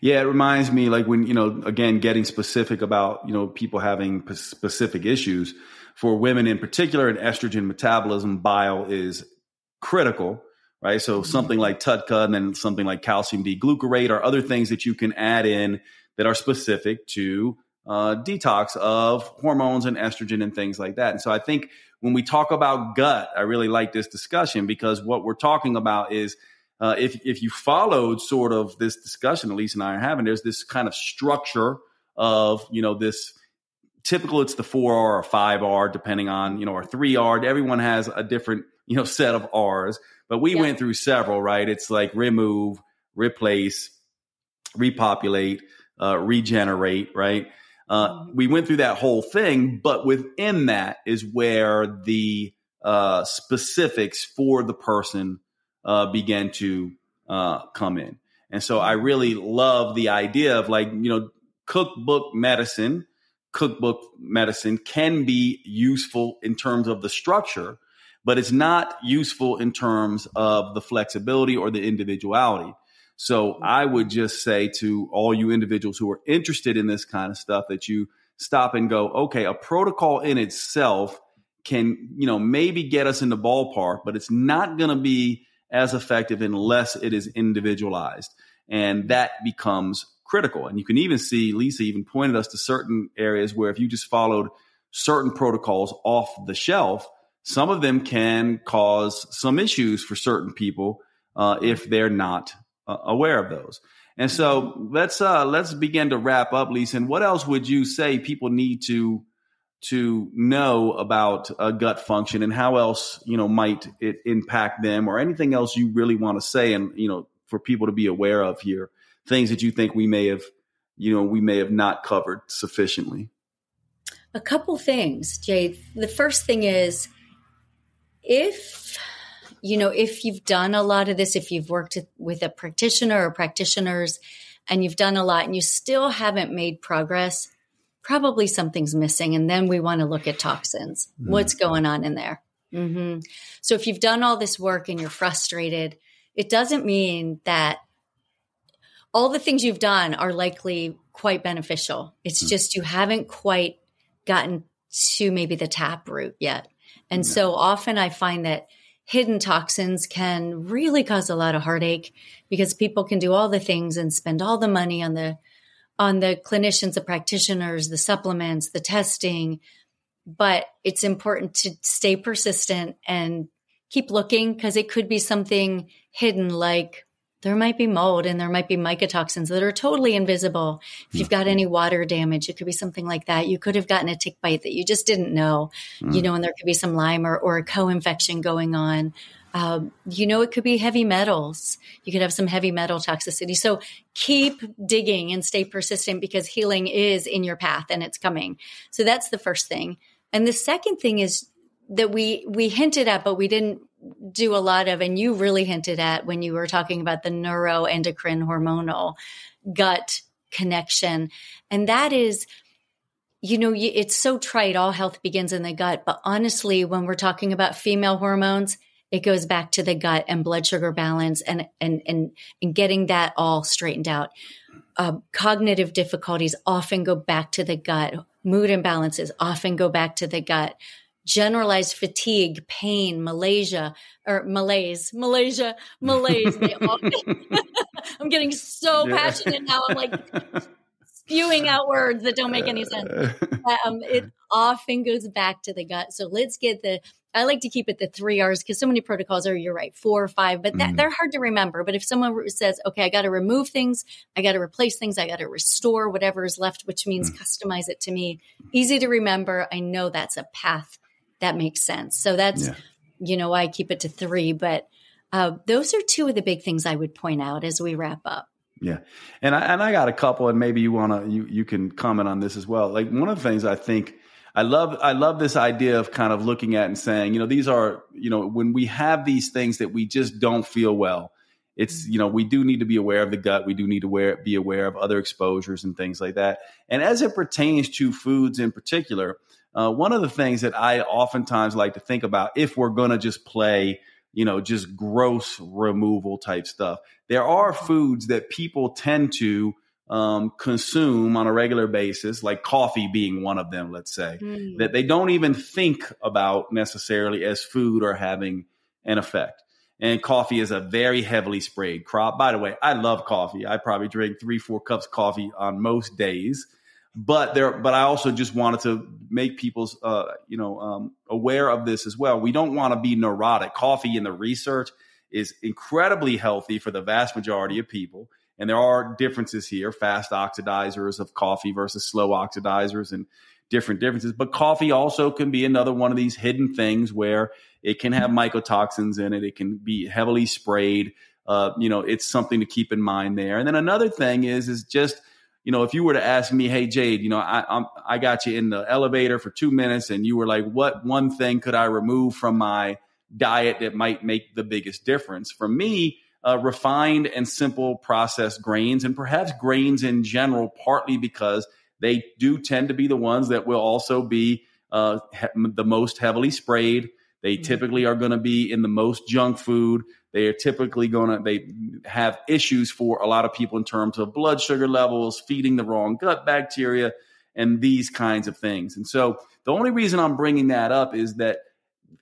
Yeah. It reminds me like when, again, getting specific about, people having specific issues for women in particular and estrogen metabolism, bile is critical, right? So something like TUDCA and then something like calcium D-glucarate are other things that you can add in that are specific to detox of hormones and estrogen and things like that. And so I think when we talk about gut, I really like this discussion because what we're talking about is if you followed sort of this discussion Elise and I are having, there's this kind of structure of, this typical, it's the 4R or 5R, depending on, or 3R. Everyone has a different, set of R's, but we went through several, right? It's like remove, replace, repopulate, regenerate, right? We went through that whole thing, but within that is where the specifics for the person began to come in. And so I really love the idea of like, cookbook medicine can be useful in terms of the structure, but it's not useful in terms of the flexibility or the individuality. So I would just say to all you individuals who are interested in this kind of stuff that you stop and go, okay, a protocol in itself can, maybe get us in the ballpark, but it's not going to be as effective unless it is individualized. And that becomes critical. And you can even see Lisa even pointed us to certain areas where if you just followed certain protocols off the shelf, some of them can cause some issues for certain people if they're not aware of those. And so let's begin to wrap up, Lisa. And what else would you say people need to know about gut function and how else, might it impact them or anything else you really want to say and, for people to be aware of here, things that you think we may have not covered sufficiently? A couple things, Jade. The first thing is if you've done a lot of this, if you've worked with a practitioner or practitioners and you've done a lot and you still haven't made progress, probably something's missing. And then we want to look at toxins. What's going on in there? So if you've done all this work and you're frustrated, it doesn't mean that all the things you've done are likely quite beneficial. It's just you haven't quite gotten to maybe the tap root yet. And so often I find that hidden toxins can really cause a lot of heartache because people can do all the things and spend all the money on the clinicians, the practitioners, the supplements, the testing. But it's important to stay persistent and keep looking because it could be something hidden, like there might be mold and there might be mycotoxins that are totally invisible. If you've got any water damage, it could be something like that. You could have gotten a tick bite that you just didn't know, and there could be some Lyme or a co-infection going on. It could be heavy metals. You could have some heavy metal toxicity. So keep digging and stay persistent, because healing is in your path and it's coming. So that's the first thing. And the second thing is that we hinted at, but we didn't do a lot of, and you really hinted at when you were talking about the neuroendocrine hormonal gut connection. And that is, it's so trite, all health begins in the gut. But honestly, when we're talking about female hormones, it goes back to the gut and blood sugar balance and getting that all straightened out. Cognitive difficulties often go back to the gut. Mood imbalances often go back to the gut. Generalized fatigue, pain, malaise. I'm getting so passionate now. I'm like spewing out words that don't make any sense. It often goes back to the gut. So let's get I like to keep it the 3 R's, because so many protocols are, you're right, 4 or 5, but they're hard to remember. But if someone says, okay, I got to remove things, I got to replace things, I got to restore whatever is left, which means customize it to me. Easy to remember. I know that's a path that makes sense. So that's, why I keep it to 3, but those are 2 of the big things I would point out as we wrap up. Yeah. And I got a couple, and maybe you can comment on this as well. Like, one of the things I think, I love this idea of kind of looking at and saying, these are, when we have these things that we just don't feel well, it's, we do need to be aware of the gut. We do need to be aware of other exposures and things like that. And as it pertains to foods in particular, one of the things that I oftentimes like to think about, if we're going to just play, just gross removal type stuff, there are foods that people tend to consume on a regular basis, like coffee being one of them, let's say, that they don't even think about necessarily as food or having an effect. And coffee is a very heavily sprayed crop. By the way, I love coffee. I probably drink 3-4 cups of coffee on most days, but I also just wanted to make people, aware of this as well. We don't want to be neurotic. Coffee in the research is incredibly healthy for the vast majority of people. And there are differences here, fast oxidizers of coffee versus slow oxidizers and different differences. But coffee also can be another one of these hidden things where it can have mycotoxins in it. It can be heavily sprayed. It's something to keep in mind there. And then another thing is just, if you were to ask me, hey, Jade, I got you in the elevator for 2 minutes and you were like, what one thing could I remove from my diet that might make the biggest difference? For me, refined and simple processed grains, and perhaps grains in general, partly because they do tend to be the ones that will also be the most heavily sprayed. They typically are going to be in the most junk food. They are typically they have issues for a lot of people in terms of blood sugar levels, feeding the wrong gut bacteria, and these kinds of things. And so the only reason I'm bringing that up is that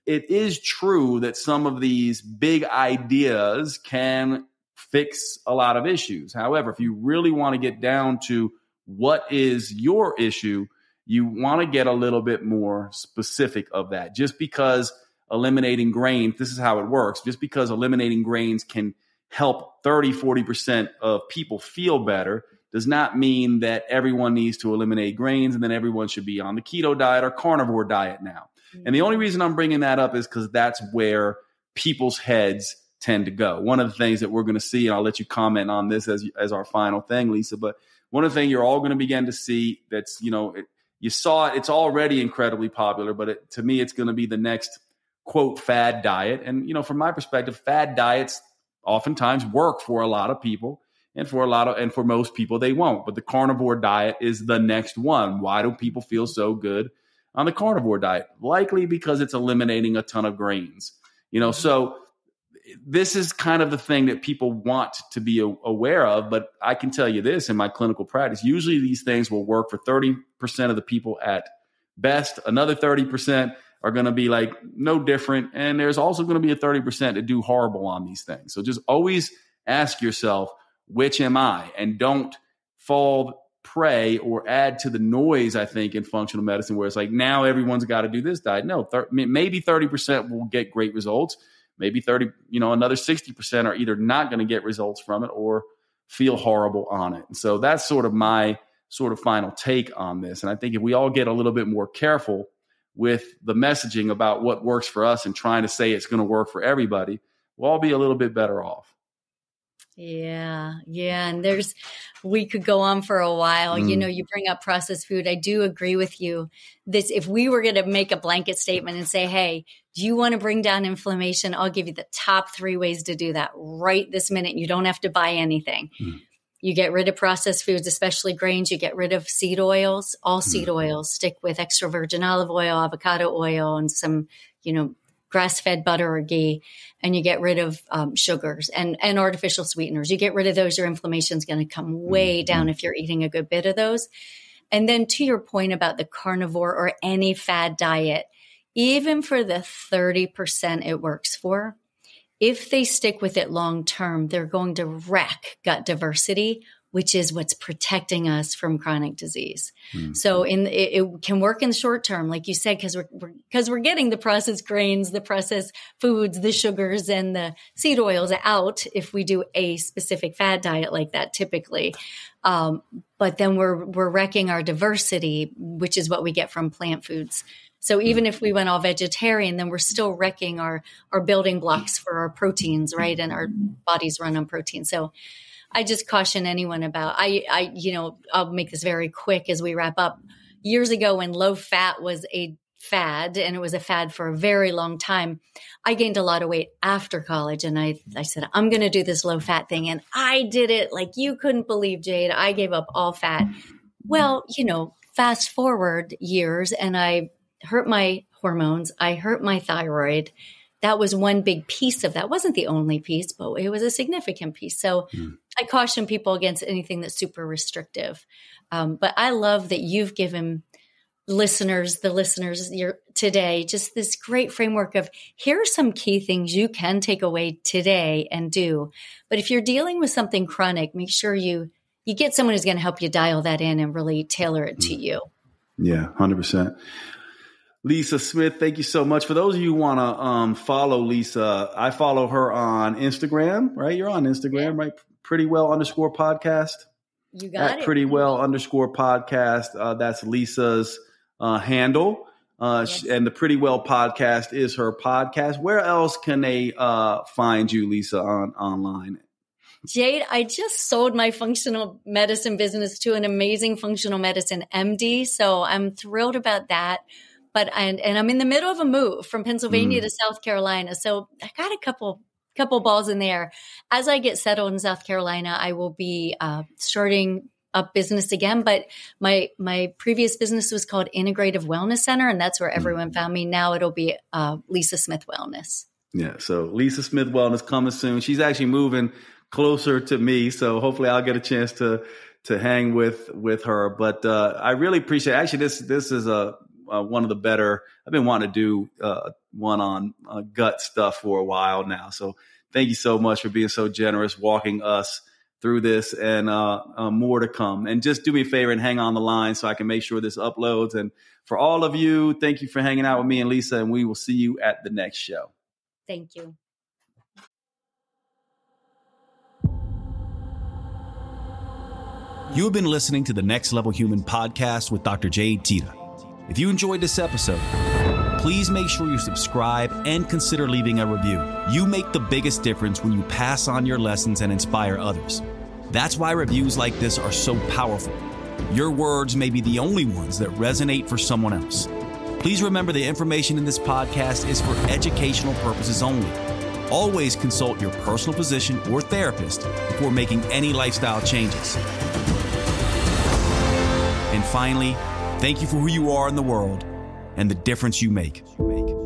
it is true that some of these big ideas can fix a lot of issues. However, if you really want to get down to what is your issue, you want to get a little bit more specific of that. Just because eliminating grains, this is how it works, just because eliminating grains can help 30-40% of people feel better does not mean that everyone needs to eliminate grains and then everyone should be on the keto diet or carnivore diet now. And the only reason I'm bringing that up is because that's where people's heads tend to go. One of the things that we're going to see, and I'll let you comment on this as our final thing, Lisa, but one of the things you're all going to begin to see that's, you saw it, it's already incredibly popular, but to me, it's going to be the next, quote, fad diet. And, from my perspective, fad diets oftentimes work for a lot of people, and for most people, they won't. But the carnivore diet is the next one. Why do people feel so good on the carnivore diet? Likely because it's eliminating a ton of grains, so this is kind of the thing that people want to be aware of. But I can tell you this in my clinical practice, usually these things will work for 30% of the people at best. Another 30% are going to be like no different. And there's also going to be a 30% that do horrible on these things. So just always ask yourself, which am I? And don't fall prey or add to the noise, I think, in functional medicine, where it's like, now everyone's got to do this diet. No, maybe 30% will get great results. Maybe another 60% are either not going to get results from it or feel horrible on it. And so that's sort of my final take on this. And I think if we all get a little bit more careful with the messaging about what works for us and trying to say it's going to work for everybody, we'll all be a little bit better off. Yeah. Yeah. And we could go on for a while. You know, you bring up processed food. I do agree with you. If we were going to make a blanket statement and say, hey, do you want to bring down inflammation? I'll give you the top 3 ways to do that right this minute. You don't have to buy anything. You get rid of processed foods, especially grains. You get rid of seed oils, all seed oils. Stick with extra virgin olive oil, avocado oil, and some, grass-fed butter or ghee, and you get rid of sugars and artificial sweeteners. You get rid of those, your inflammation is going to come way down if you're eating a good bit of those. And then to your point about the carnivore or any fad diet, even for the 30% it works for, if they stick with it long-term, they're going to wreck gut diversity, which is what's protecting us from chronic disease. So it can work in the short term, like you said, because we're getting the processed grains, the processed foods, the sugars, and the seed oils out if we do a specific fad diet like that typically. But then we're wrecking our diversity, which is what we get from plant foods. So even if we went all vegetarian, then we're still wrecking our building blocks for our proteins, right? And our bodies run on protein. So I just caution anyone about, I'll make this very quick as we wrap up. Years ago when low fat was a fad, and it was a fad for a very long time, I gained a lot of weight after college. And I said, I'm going to do this low fat thing. And I did it like you couldn't believe, Jade. I gave up all fat. Well, fast forward years and I hurt my hormones. I hurt my thyroid. That was one big piece of that. It wasn't the only piece, but it was a significant piece. So I caution people against anything that's super restrictive. But I love that you've given the listeners today, just this great framework of here are some key things you can take away today and do. But if you're dealing with something chronic, make sure you get someone who's going to help you dial that in and really tailor it to you. Yeah, 100%. Lisa Smith, thank you so much. For those of you who want to follow Lisa, I follow her on Instagram, right? You're on Instagram, right? Pretty Well_podcast. You got it. @PrettyWell_podcast. That's Lisa's handle. Yes. And the Pretty Well podcast is her podcast. Where else can they find you, Lisa, online? Jade, I just sold my functional medicine business to an amazing functional medicine MD. So I'm thrilled about that. But and I'm in the middle of a move from Pennsylvania to South Carolina. So I got a couple balls in there. As I get settled in South Carolina, I will be starting up business again. But my previous business was called Integrative Wellness Center, and that's where everyone found me. Now it'll be Lisa Smith Wellness. Yeah, so Lisa Smith Wellness coming soon. She's actually moving closer to me, so hopefully I'll get a chance to hang with her. But I really appreciate it. Actually, this is a one of the better. I've been wanting to do one on gut stuff for a while now. So thank you so much for being so generous, walking us through this, and more to come. And just do me a favor and hang on the line so I can make sure this uploads. And for all of you, thank you for hanging out with me and Lisa, and we will see you at the next show. Thank you. You have been listening to the Next Level Human podcast with Dr. Jade Teta. If you enjoyed this episode, please make sure you subscribe and consider leaving a review. You make the biggest difference when you pass on your lessons and inspire others. That's why reviews like this are so powerful. Your words may be the only ones that resonate for someone else. Please remember the information in this podcast is for educational purposes only. Always consult your personal physician or therapist before making any lifestyle changes. And finally, thank you for who you are in the world and the difference you make.